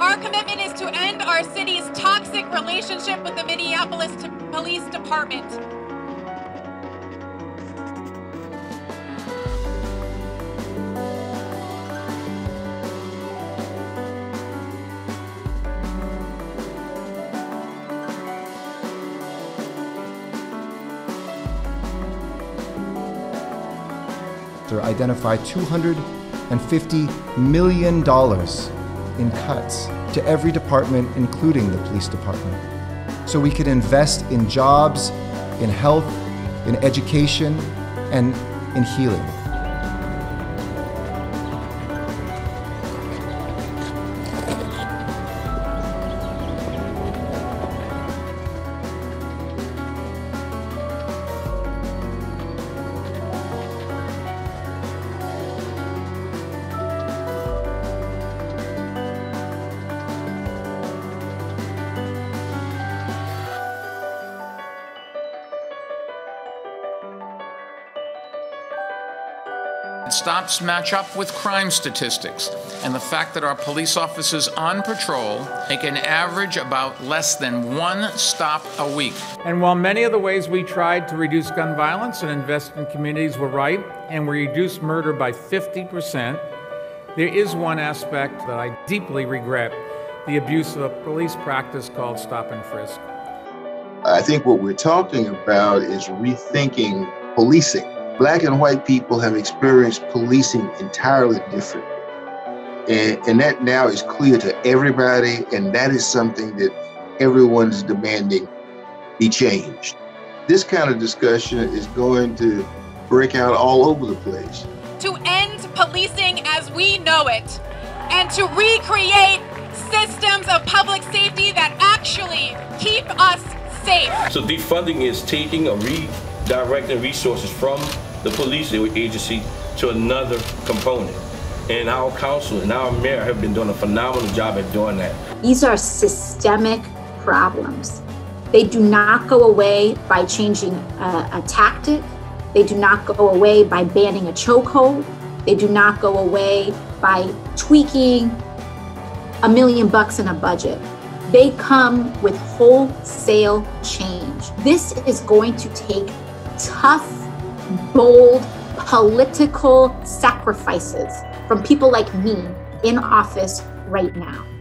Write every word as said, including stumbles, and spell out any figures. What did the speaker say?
Our commitment is to end our city's toxic relationship with the Minneapolis Police Department. Identify two hundred fifty million dollars in cuts to every department, including the police department. So we could invest in jobs, in health, in education, and in healing. Stops match up with crime statistics and the fact that our police officers on patrol make an average about less than one stop a week. And while many of the ways we tried to reduce gun violence and invest in communities were right, and we reduced murder by fifty percent, there is one aspect that I deeply regret, the abuse of a police practice called stop and frisk. I think what we're talking about is rethinking policing. Black and white people have experienced policing entirely different. And, and that now is clear to everybody, and that is something that everyone's demanding be changed. This kind of discussion is going to break out all over the place. To end policing as we know it, and to recreate systems of public safety that actually keep us safe. So defunding is taking a redirecting resources from the police agency to another component. And our council and our mayor have been doing a phenomenal job at doing that. These are systemic problems. They do not go away by changing a, a tactic. They do not go away by banning a chokehold. They do not go away by tweaking a million bucks in a budget. They come with wholesale change. This is going to take tough, bold, political sacrifices from people like me in office right now.